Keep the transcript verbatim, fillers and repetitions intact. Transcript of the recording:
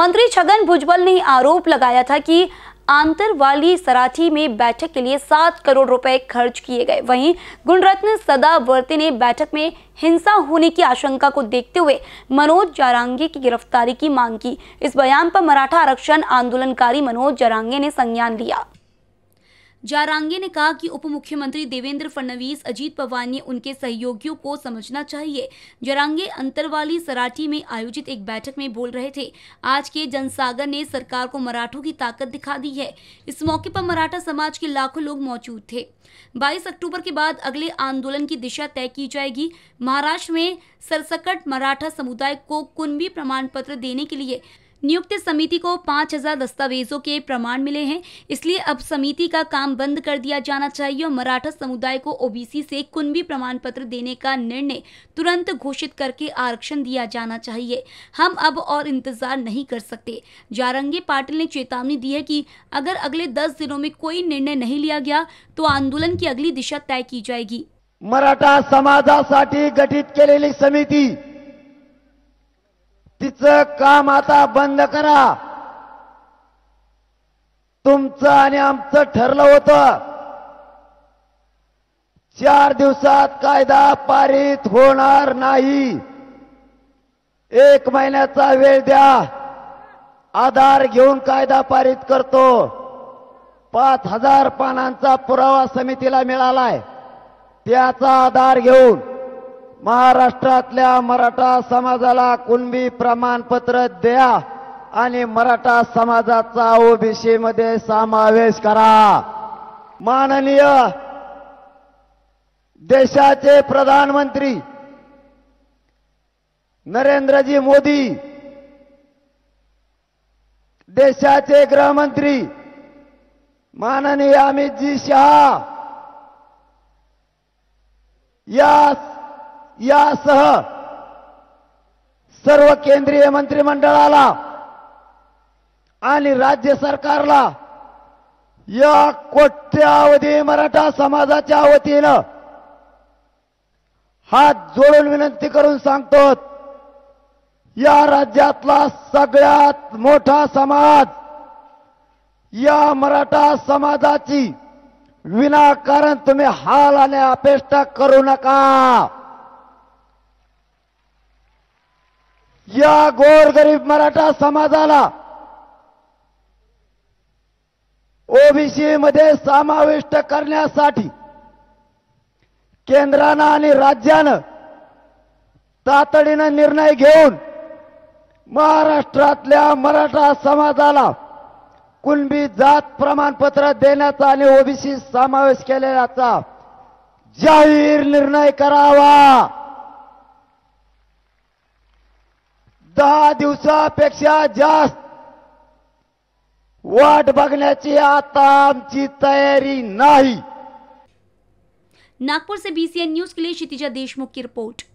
मंत्री छगन भुजबल ने आरोप लगाया था कि आंतरवाली सराठी में बैठक के लिए सात करोड़ रुपए खर्च किए गए। वहीं गुणरत्न सदावर्ते ने बैठक में हिंसा होने की आशंका को देखते हुए मनोज जारांगे की गिरफ्तारी की मांग की। इस बयान पर मराठा आरक्षण आंदोलनकारी मनोज जारांगे ने संज्ञान लिया। जारांगे ने कहा कि उप मुख्यमंत्री देवेंद्र फडणवीस, अजीत पवार ने उनके सहयोगियों को समझना चाहिए। जारांगे अंतरवाली सराठी में आयोजित एक बैठक में बोल रहे थे। आज के जनसागर ने सरकार को मराठों की ताकत दिखा दी है। इस मौके पर मराठा समाज के लाखों लोग मौजूद थे। बाईस अक्टूबर के बाद अगले आंदोलन की दिशा तय की जाएगी। महाराष्ट्र में सरसकट मराठा समुदाय को कुणबी प्रमाण पत्र देने के लिए नियुक्त समिति को पाँच हज़ार दस्तावेजों के प्रमाण मिले हैं, इसलिए अब समिति का काम बंद कर दिया जाना चाहिए और मराठा समुदाय को ओबीसी से कुणबी प्रमाण पत्र देने का निर्णय तुरंत घोषित करके आरक्षण दिया जाना चाहिए। हम अब और इंतजार नहीं कर सकते। जारांगे पाटिल ने चेतावनी दी है कि अगर अगले दस दिनों में कोई निर्णय नहीं लिया गया तो आंदोलन की अगली दिशा तय की जाएगी। मराठा समाजासाठी गठित केलेली समिती तिचं काम आता बंद करा। तुमचं आणि आमचं ठरलं होतं, चार दिवसात कायदा पारित होणार नाही। एक महिन्याचा वेळ द्या, आधार घेऊन कायदा पारित करतो। पाच हजार पानांचा पुरावा समितीला मिळालाय, त्याचा आधार घेऊन महाराष्ट्रातल्या मराठा समाजाला कुणबी प्रमाणपत्र द्या आणि मराठा समाजाचा ओबीसी मध्ये समावेश करा। माननीय देशाचे प्रधानमंत्री नरेंद्रजी मोदी, देशाचे गृहमंत्री माननीय अमितजी शाह या यासह सर्व केंद्रीय मंत्रिमंडळाला आणि राज्य सरकारला या कोट्यावधी मराठा समाजाच्या वतीनं हात जोडून विनंती करून सांगतो, या राज्यातला सगळ्यात मोठा समाज, या मराठा समाजाची विनाकारण तुम्ही हाल आणि अपेष्टा करू नका। या गोरगरीब मराठा समाजाला ओबीसी मध्ये समाविष्ट करण्यासाठी केंद्रानं आणि राज्यानं तातडीनं निर्णय घेऊन महाराष्ट्रातल्या मराठा समाजाला कुणबी जात प्रमाणपत्र देण्याचा आणि ओबीसी समावेश केल्याचा जाहीर निर्णय करावा। दहा दिवसापेक्षा जास्त वाट बघण्याची आता आमची तयारी नाही। नागपुर से बीसीएन न्यूज के लिए शितिजा देशमुख की रिपोर्ट।